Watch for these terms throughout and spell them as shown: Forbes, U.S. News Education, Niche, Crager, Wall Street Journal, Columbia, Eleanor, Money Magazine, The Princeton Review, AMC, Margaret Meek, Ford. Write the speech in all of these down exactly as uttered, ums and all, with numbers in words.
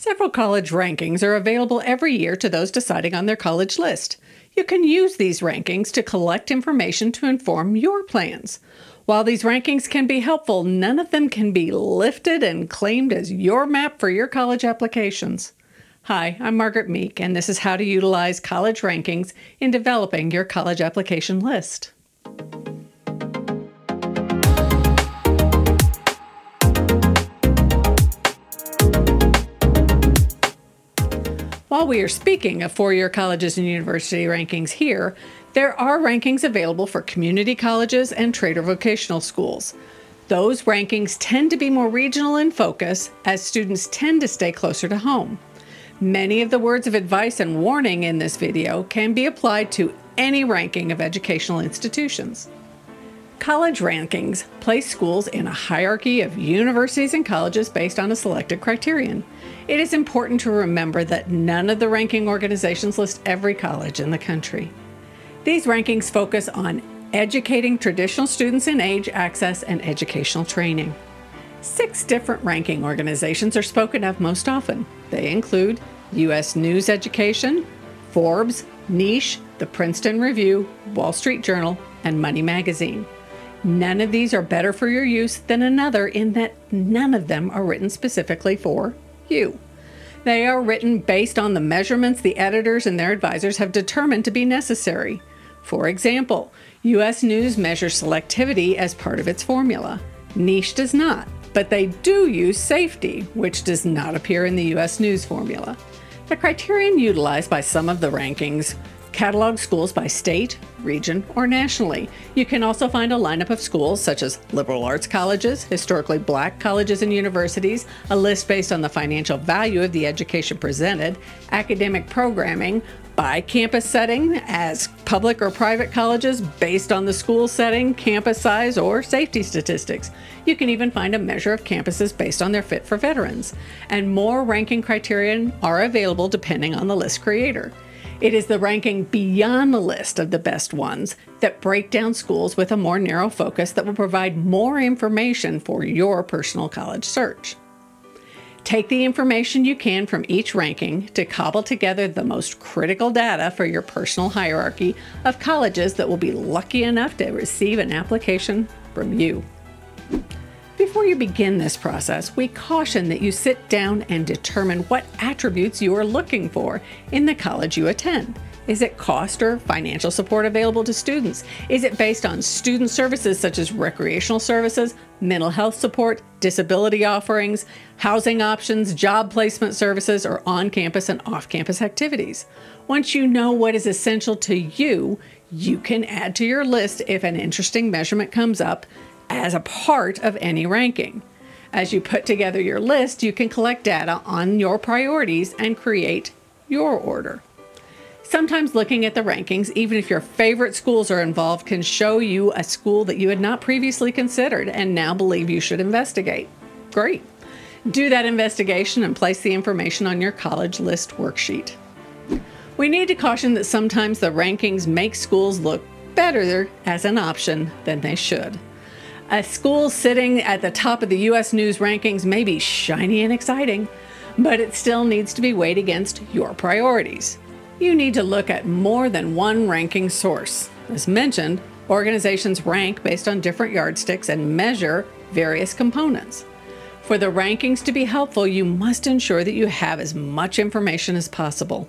Several college rankings are available every year to those deciding on their college list. You can use these rankings to collect information to inform your plans. While these rankings can be helpful, none of them can be lifted and claimed as your map for your college applications. Hi, I'm Margaret Meek, and this is how to utilize college rankings in developing your college application list. While we are speaking of four-year colleges and university rankings here, there are rankings available for community colleges and trade or vocational schools. Those rankings tend to be more regional in focus, as students tend to stay closer to home. Many of the words of advice and warning in this video can be applied to any ranking of educational institutions. College rankings place schools in a hierarchy of universities and colleges based on a selected criterion. It is important to remember that none of the ranking organizations list every college in the country. These rankings focus on educating traditional students in age, access, and educational training. Six different ranking organizations are spoken of most often. They include U S News Education, Forbes, Niche, The Princeton Review, Wall Street Journal, and Money Magazine. None of these are better for your use than another in that none of them are written specifically for you. They are written based on the measurements the editors and their advisors have determined to be necessary. For example, U S News measures selectivity as part of its formula. Niche does not, but they do use safety, which does not appear in the U S News formula. The criterion utilized by some of the rankings catalog schools by state, region, or nationally. You can also find a lineup of schools such as liberal arts colleges, historically black colleges and universities, a list based on the financial value of the education presented, academic programming, by campus setting, as public or private colleges based on the school setting, campus size, or safety statistics. You can even find a measure of campuses based on their fit for veterans. And more ranking criteria are available depending on the list creator. It is the ranking beyond the list of the best ones that break down schools with a more narrow focus that will provide more information for your personal college search. Take the information you can from each ranking to cobble together the most critical data for your personal hierarchy of colleges that will be lucky enough to receive an application from you. Before you begin this process, we caution that you sit down and determine what attributes you are looking for in the college you attend. Is it cost or financial support available to students? Is it based on student services such as recreational services, mental health support, disability offerings, housing options, job placement services, or on-campus and off-campus activities? Once you know what is essential to you, you can add to your list if an interesting measurement comes up as a part of any ranking. As you put together your list, you can collect data on your priorities and create your order. Sometimes looking at the rankings, even if your favorite schools are involved, can show you a school that you had not previously considered and now believe you should investigate. Great. Do that investigation and place the information on your college list worksheet. We need to caution that sometimes the rankings make schools look better as an option than they should. A school sitting at the top of the U S News rankings may be shiny and exciting, but it still needs to be weighed against your priorities. You need to look at more than one ranking source. As mentioned, organizations rank based on different yardsticks and measure various components. For the rankings to be helpful, you must ensure that you have as much information as possible.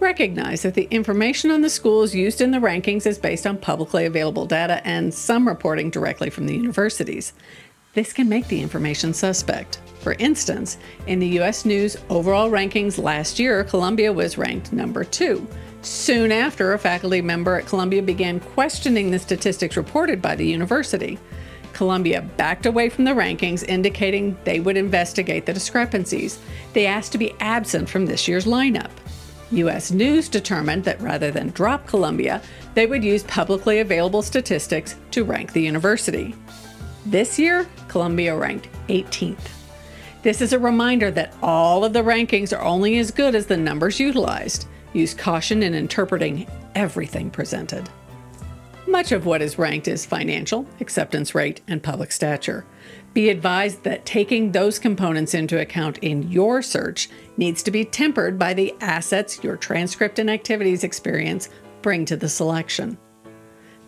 Recognize that the information on the schools used in the rankings is based on publicly available data and some reporting directly from the universities. This can make the information suspect. For instance, in the U S News overall rankings last year, Columbia was ranked number two. Soon after, a faculty member at Columbia began questioning the statistics reported by the university. Columbia backed away from the rankings, indicating they would investigate the discrepancies. They asked to be absent from this year's lineup. U S News determined that rather than drop Columbia, they would use publicly available statistics to rank the university. This year, Columbia ranked eighteenth. This is a reminder that all of the rankings are only as good as the numbers utilized. Use caution in interpreting everything presented. Much of what is ranked is financial, acceptance rate, and public stature. Be advised that taking those components into account in your search needs to be tempered by the assets your transcript and activities experience bring to the selection.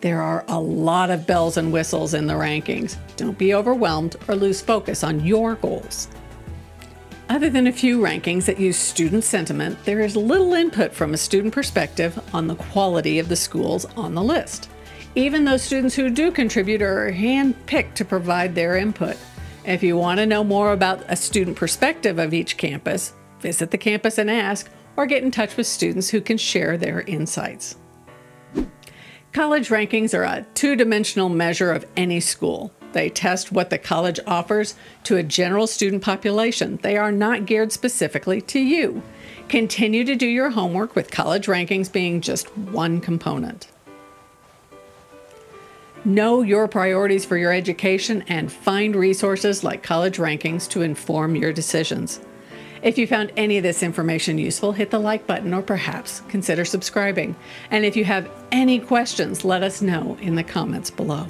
There are a lot of bells and whistles in the rankings. Don't be overwhelmed or lose focus on your goals. Other than a few rankings that use student sentiment, there is little input from a student perspective on the quality of the schools on the list. Even those students who do contribute are hand-picked to provide their input. If you want to know more about a student perspective of each campus, visit the campus and ask, or get in touch with students who can share their insights. College rankings are a two-dimensional measure of any school. They test what the college offers to a general student population. They are not geared specifically to you. Continue to do your homework with college rankings being just one component. Know your priorities for your education and find resources like college rankings to inform your decisions. If you found any of this information useful, hit the like button or perhaps consider subscribing. And if you have any questions, let us know in the comments below.